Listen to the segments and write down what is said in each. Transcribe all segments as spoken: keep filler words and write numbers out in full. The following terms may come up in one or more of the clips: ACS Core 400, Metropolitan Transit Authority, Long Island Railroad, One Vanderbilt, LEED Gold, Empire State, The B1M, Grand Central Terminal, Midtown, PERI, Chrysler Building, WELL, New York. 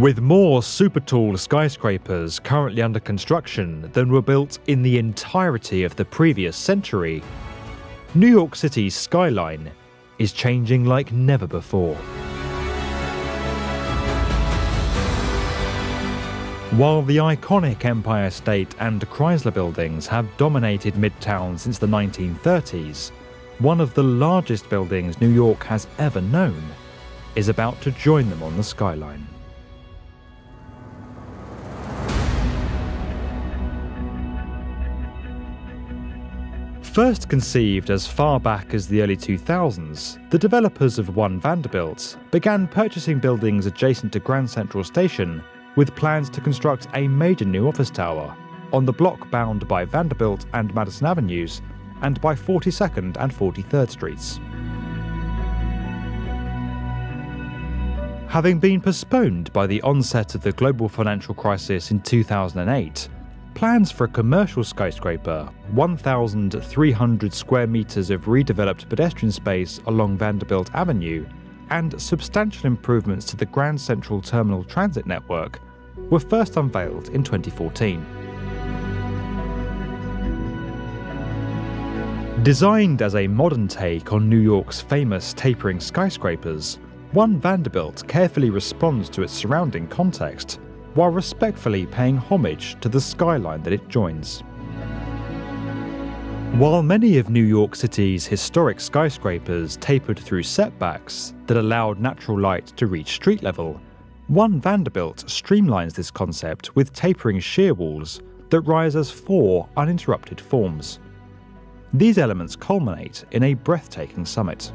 with more super tall skyscrapers currently under construction than were built in the entirety of the previous century, New York City's skyline is changing like never before. While the iconic Empire State and Chrysler buildings have dominated Midtown since the nineteen thirties, one of the largest buildings New York has ever known is about to join them on the skyline. First conceived as far back as the early two thousands, the developers of One Vanderbilt began purchasing buildings adjacent to Grand Central Station with plans to construct a major new office tower on the block bound by Vanderbilt and Madison Avenues and by forty-second and forty-third Streets. Having been postponed by the onset of the global financial crisis in two thousand eight, plans for a commercial skyscraper, one thousand three hundred square meters of redeveloped pedestrian space along Vanderbilt Avenue, and substantial improvements to the Grand Central Terminal transit network were first unveiled in twenty fourteen. Designed as a modern take on New York's famous tapering skyscrapers, One Vanderbilt carefully responds to its surrounding context, while respectfully paying homage to the skyline that it joins. While many of New York City's historic skyscrapers tapered through setbacks that allowed natural light to reach street level, One Vanderbilt streamlines this concept with tapering shear walls that rise as four uninterrupted forms. These elements culminate in a breathtaking summit.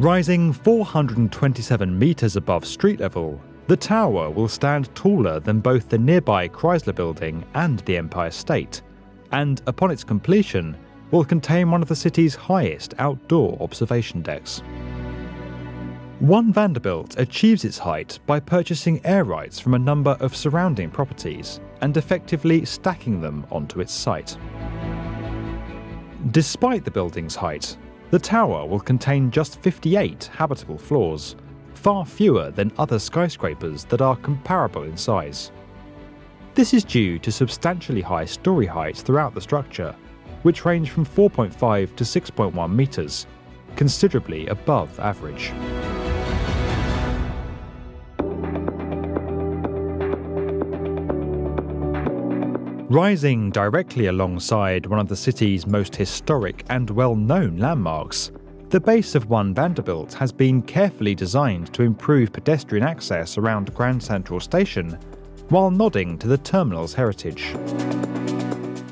Rising four hundred twenty-seven meters above street level, the tower will stand taller than both the nearby Chrysler Building and the Empire State, and upon its completion, will contain one of the city's highest outdoor observation decks. One Vanderbilt achieves its height by purchasing air rights from a number of surrounding properties and effectively stacking them onto its site. Despite the building's height, the tower will contain just fifty-eight habitable floors, far fewer than other skyscrapers that are comparable in size. This is due to substantially high story heights throughout the structure, which range from four point five to six point one meters, considerably above average. Rising directly alongside one of the city's most historic and well-known landmarks, the base of One Vanderbilt has been carefully designed to improve pedestrian access around Grand Central Station while nodding to the terminal's heritage.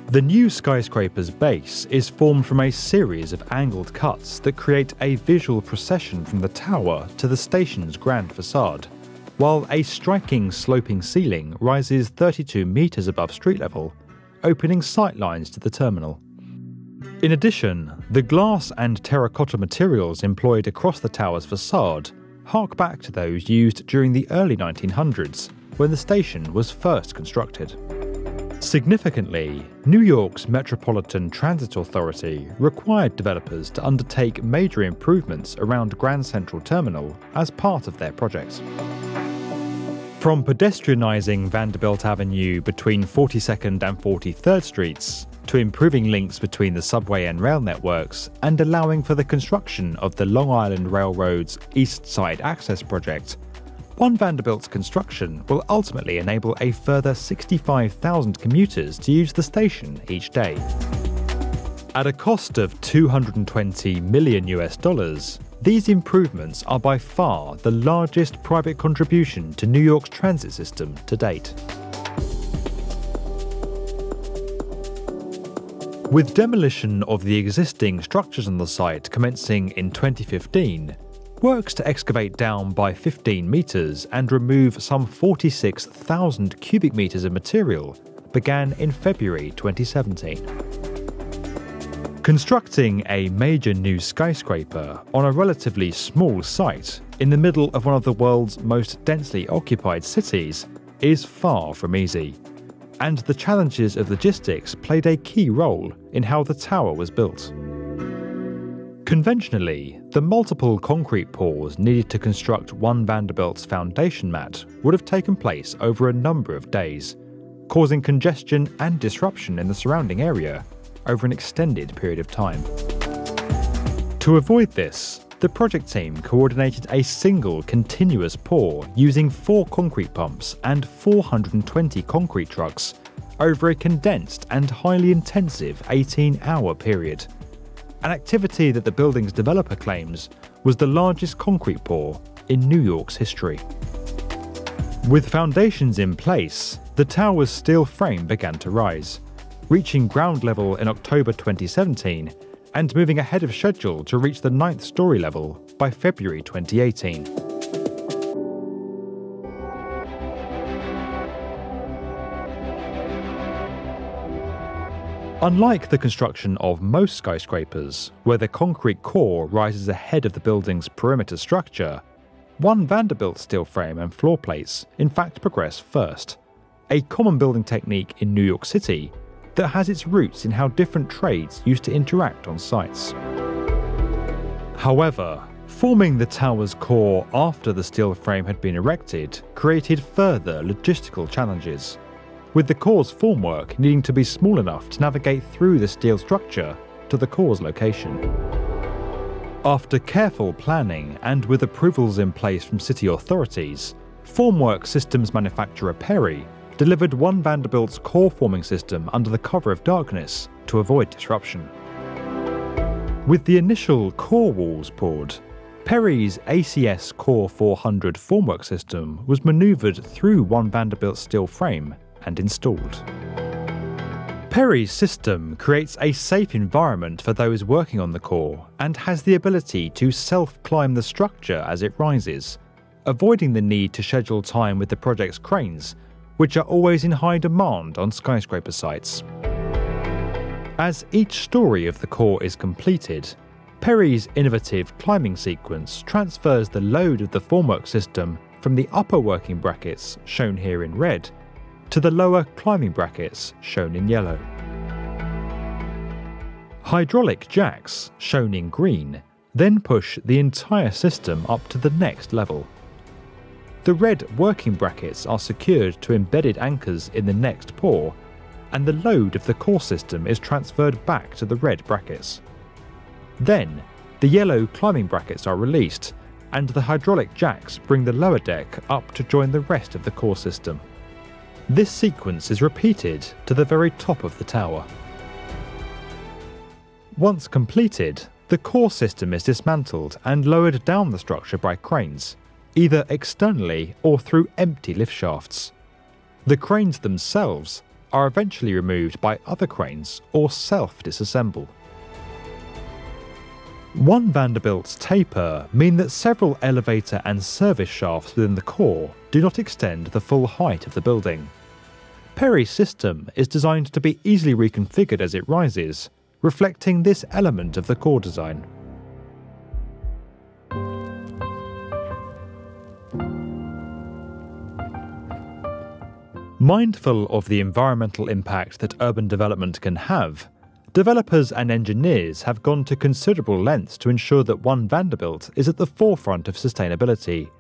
The new skyscraper's base is formed from a series of angled cuts that create a visual procession from the tower to the station's grand facade, while a striking sloping ceiling rises thirty-two meters above street level, opening sightlines to the terminal. In addition, the glass and terracotta materials employed across the tower's facade hark back to those used during the early nineteen hundreds, when the station was first constructed. Significantly, New York's Metropolitan Transit Authority required developers to undertake major improvements around Grand Central Terminal as part of their project. From pedestrianising Vanderbilt Avenue between forty-second and forty-third Streets, to improving links between the subway and rail networks and allowing for the construction of the Long Island Railroad's East Side Access Project, One Vanderbilt's construction will ultimately enable a further sixty-five thousand commuters to use the station each day. At a cost of two hundred twenty million US dollars, these improvements are by far the largest private contribution to New York's transit system to date. With demolition of the existing structures on the site commencing in twenty fifteen, works to excavate down by fifteen metres and remove some forty-six thousand cubic metres of material began in February twenty seventeen. Constructing a major new skyscraper on a relatively small site in the middle of one of the world's most densely occupied cities is far from easy, and the challenges of logistics played a key role in how the tower was built. Conventionally, the multiple concrete pours needed to construct One Vanderbilt's foundation mat would have taken place over a number of days, causing congestion and disruption in the surrounding area over an extended period of time. To avoid this, the project team coordinated a single continuous pour using four concrete pumps and four hundred twenty concrete trucks over a condensed and highly intensive eighteen hour period. An activity that the building's developer claims was the largest concrete pour in New York's history. With foundations in place, the tower's steel frame began to rise, reaching ground level in October twenty seventeen and moving ahead of schedule to reach the ninth story level by February twenty eighteen. Unlike the construction of most skyscrapers, where the concrete core rises ahead of the building's perimeter structure, One Vanderbilt steel frame and floor plates in fact progress first, a common building technique in New York City that has its roots in how different trades used to interact on sites. However, forming the tower's core after the steel frame had been erected created further logistical challenges, with the core's formwork needing to be small enough to navigate through the steel structure to the core's location. After careful planning and with approvals in place from city authorities, formwork systems manufacturer PERI delivered One Vanderbilt's core forming system under the cover of darkness to avoid disruption. With the initial core walls poured, PERI's A C S Core four hundred formwork system was manoeuvred through One Vanderbilt's steel frame and installed. PERI's system creates a safe environment for those working on the core and has the ability to self-climb the structure as it rises, avoiding the need to schedule time with the project's cranes, which are always in high demand on skyscraper sites. As each story of the core is completed, PERI's innovative climbing sequence transfers the load of the formwork system from the upper working brackets, shown here in red, to the lower climbing brackets, shown in yellow. Hydraulic jacks, shown in green, then push the entire system up to the next level. The red working brackets are secured to embedded anchors in the next pour, and the load of the core system is transferred back to the red brackets. Then, the yellow climbing brackets are released, and the hydraulic jacks bring the lower deck up to join the rest of the core system. This sequence is repeated to the very top of the tower. Once completed, the core system is dismantled and lowered down the structure by cranes, either externally or through empty lift shafts. The cranes themselves are eventually removed by other cranes or self-disassemble. One Vanderbilt's taper mean that several elevator and service shafts within the core do not extend the full height of the building. PERI's system is designed to be easily reconfigured as it rises, reflecting this element of the core design. Mindful of the environmental impact that urban development can have, developers and engineers have gone to considerable lengths to ensure that One Vanderbilt is at the forefront of sustainability,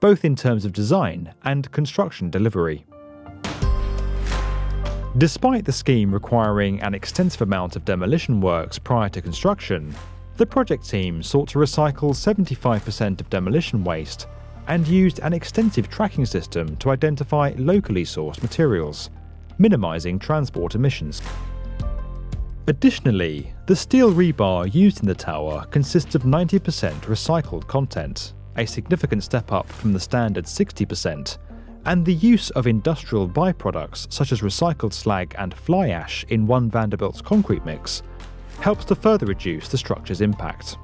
both in terms of design and construction delivery. Despite the scheme requiring an extensive amount of demolition works prior to construction, the project team sought to recycle seventy-five percent of demolition waste and used an extensive tracking system to identify locally sourced materials, minimizing transport emissions. Additionally, the steel rebar used in the tower consists of ninety percent recycled content, a significant step up from the standard sixty percent, and the use of industrial byproducts such as recycled slag and fly ash in One Vanderbilt's concrete mix helps to further reduce the structure's impact.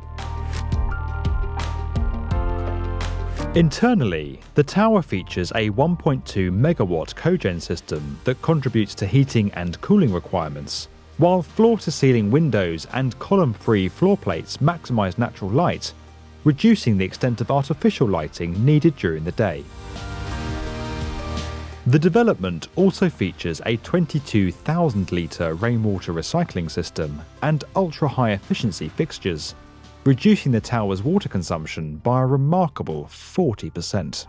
Internally, the tower features a one point two megawatt cogen system that contributes to heating and cooling requirements, while floor-to-ceiling windows and column-free floor plates maximise natural light, reducing the extent of artificial lighting needed during the day. The development also features a twenty-two thousand litre rainwater recycling system and ultra-high efficiency fixtures, reducing the tower's water consumption by a remarkable forty percent.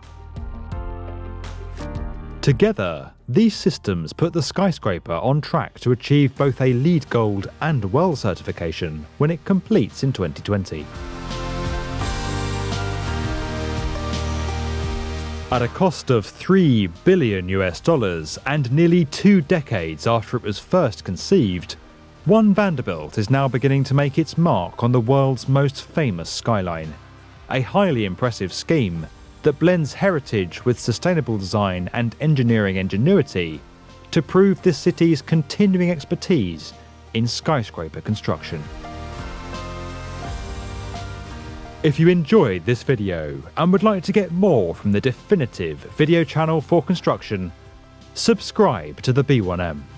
Together, these systems put the skyscraper on track to achieve both a LEED Gold and WELL certification when it completes in twenty twenty. At a cost of three billion US dollars and nearly two decades after it was first conceived, One Vanderbilt is now beginning to make its mark on the world's most famous skyline, a highly impressive scheme that blends heritage with sustainable design and engineering ingenuity to prove this city's continuing expertise in skyscraper construction. If you enjoyed this video and would like to get more from the definitive video channel for construction, subscribe to the B one M.